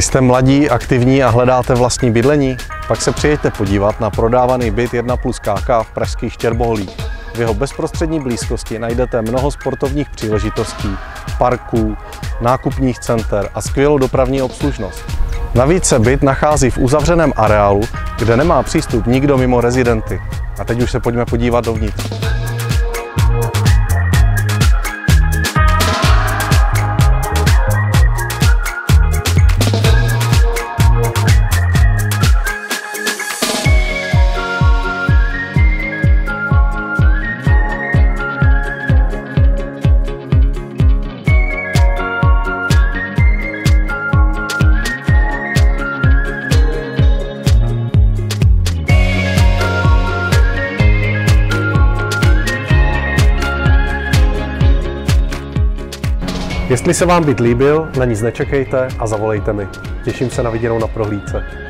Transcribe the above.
Když jste mladí, aktivní a hledáte vlastní bydlení, pak se přijeďte podívat na prodávaný byt 1+KK v pražských Štěrboholích. V jeho bezprostřední blízkosti najdete mnoho sportovních příležitostí, parků, nákupních center a skvělou dopravní obslužnost. Navíc se byt nachází v uzavřeném areálu, kde nemá přístup nikdo mimo rezidenty. A teď už se pojďme podívat dovnitř. Jestli se vám byt líbil, na nic nečekejte a zavolejte mi. Těším se na viděnou na prohlídce.